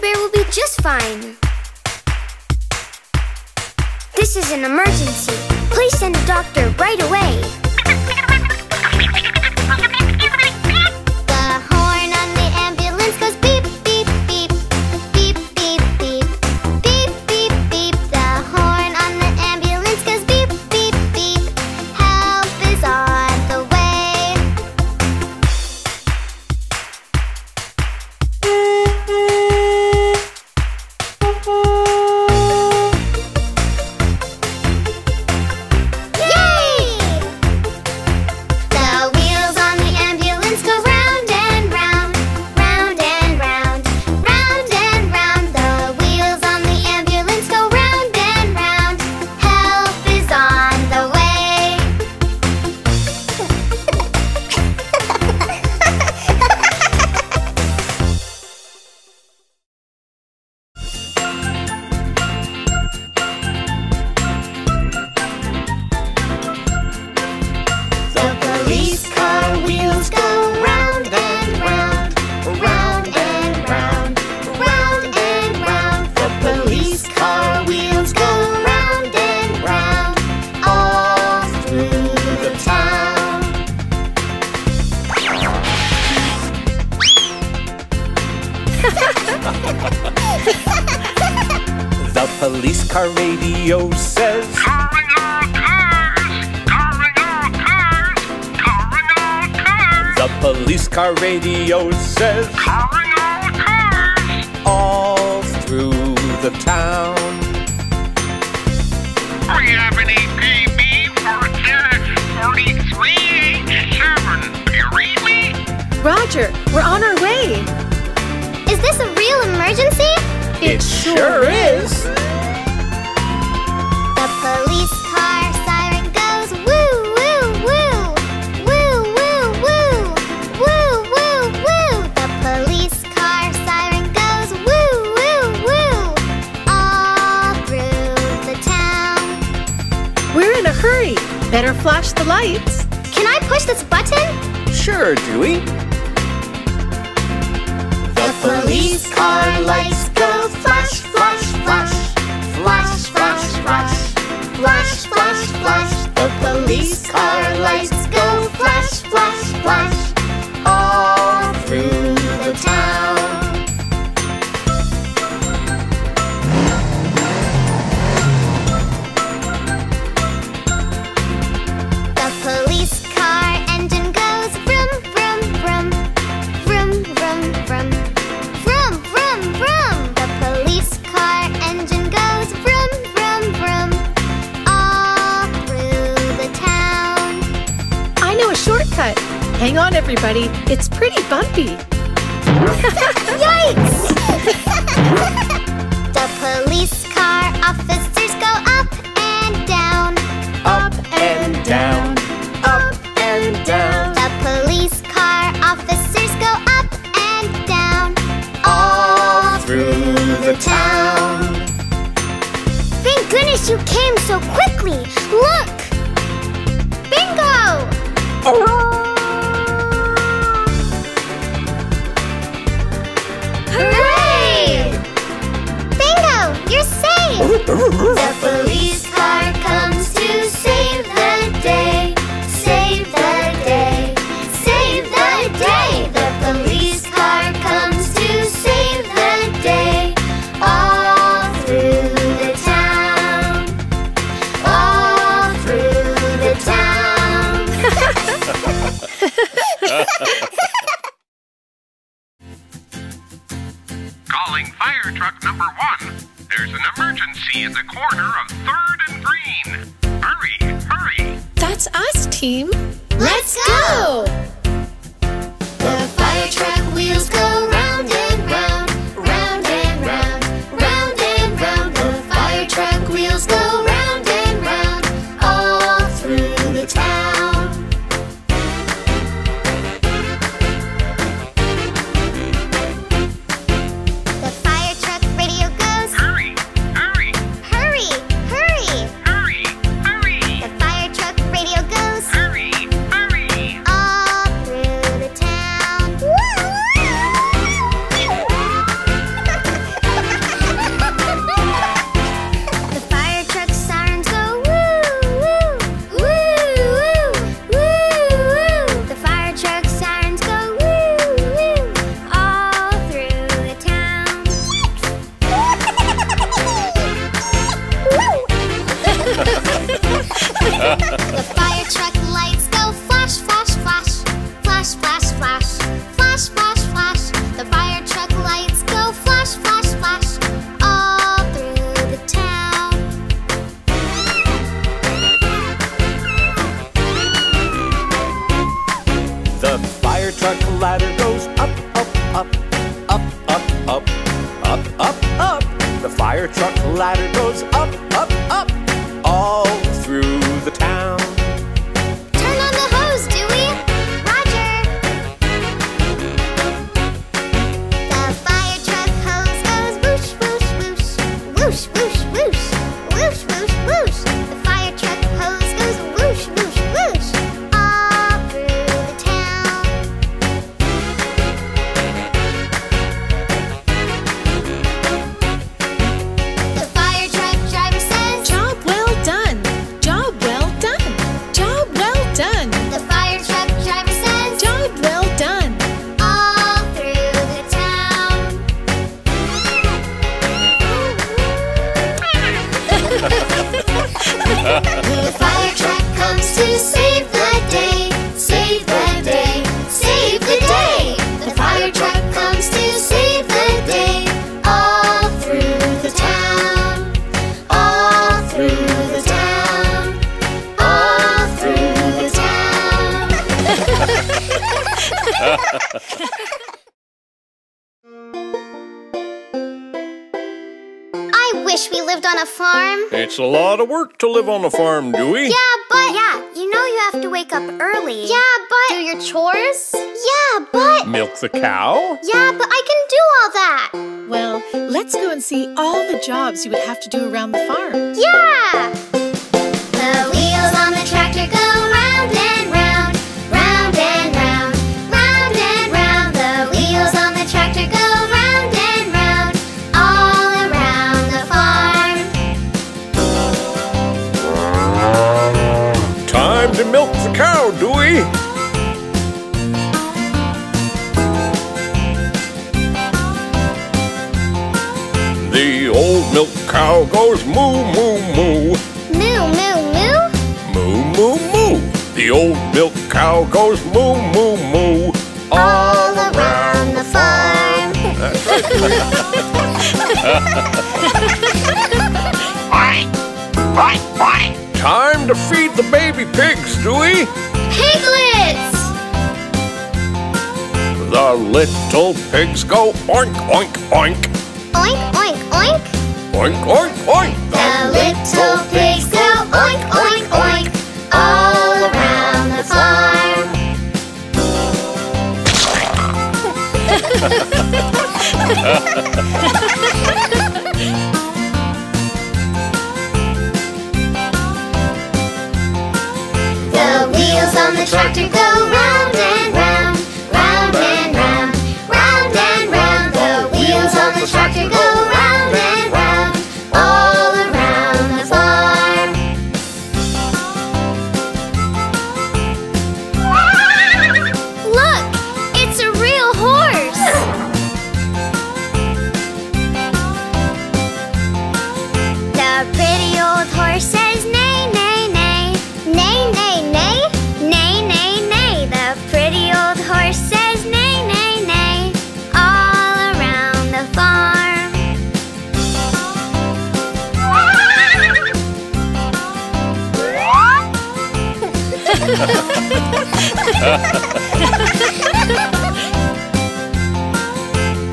bear will be just fine. This is an emergency. Please send a doctor right away. The horn on the ambulance goes beep, beep, beep. Beep, beep, beep. Beep, beep, beep. The horn on the ambulance goes beep, beep, beep. Help is on the way. fire truck ladder goes up, up, up, all through the town. Turn on the hose, Dewey! Roger! The fire truck hose goes whoosh, whoosh, whoosh. Whoosh, whoosh, whoosh. Whoosh, whoosh, whoosh. The fire truck hose goes whoosh, whoosh, whoosh. All through the town. The fire truck driver says, "Job well done. Job well done. Job well done." The fire truck driver says, "Job well done." All through the town. The fire truck comes to save the day, save the day, save the day. The fire truck comes to save the day, all through the town, all through the town, all through the town. I wish we lived on a farm. It's a lot of work to live on a farm, Dewey. Yeah, but... Yeah, you know you have to wake up early. Yeah, but... Do your chores? Yeah, but... Milk the cow? Yeah, but I can do all that. Well, let's go and see all the jobs you would have to do around the farm. Yeah! The wheels on the tractor go round and round, round and round, round and round. The wheels on the tractor go round and round, all around the farm. Time to milk the cow, Dewey. The old milk cow goes moo, moo, moo. Moo, moo, moo. Moo, moo, moo. The old milk cow goes moo, moo, moo. All around the farm. That's right. Time to feed the baby pigs, Dewey. Piglets! The little pigs go oink, oink, oink. Oink, oink, oink. Oink, oink, oink. The little pigs go oink, oink, oink, all around the farm. The wheels on the tractor go round and round, round and round, round and round. The wheels on the tractor go round and round, all around the farm. Look, it's a real horse. The pretty old horse says neigh, neigh, neigh, neigh, neigh, neigh, neigh, neigh, neigh. The pretty old horse says neigh, neigh, neigh, all around the farm.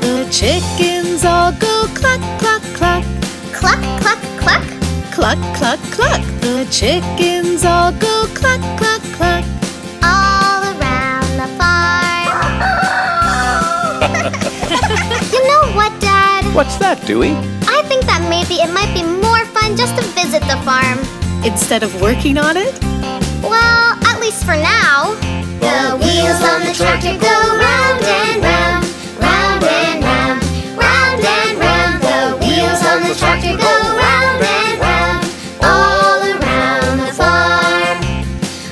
The chickens all go cluck, cluck, cluck. Cluck, cluck, cluck. Cluck, cluck, cluck. The chickens all go cluck, cluck, cluck. All around the farm. You know what, Dad? What's that, Dewey? I think that maybe it might be more fun just to visit the farm. Instead of working on it? Well, at least for now. The wheels on the tractor go round and round, round and round, round and round. The wheels on the tractor go round and round, all around the farm,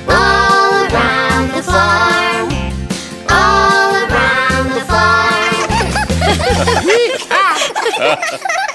all around the farm, all around the farm.